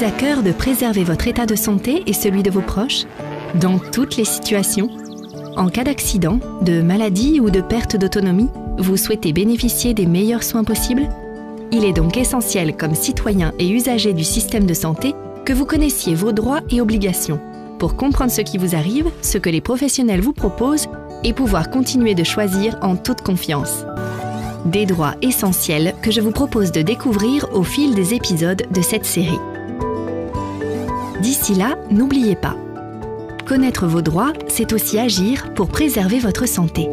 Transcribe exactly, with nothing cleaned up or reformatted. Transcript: prise à cœur de préserver votre état de santé et celui de vos proches, dans toutes les situations. En cas d'accident, de maladie ou de perte d'autonomie, vous souhaitez bénéficier des meilleurs soins possibles? Il est donc essentiel, comme citoyen et usager du système de santé, que vous connaissiez vos droits et obligations, pour comprendre ce qui vous arrive, ce que les professionnels vous proposent et pouvoir continuer de choisir en toute confiance. Des droits essentiels que je vous propose de découvrir au fil des épisodes de cette série. D'ici là, n'oubliez pas, connaître vos droits, c'est aussi agir pour préserver votre santé.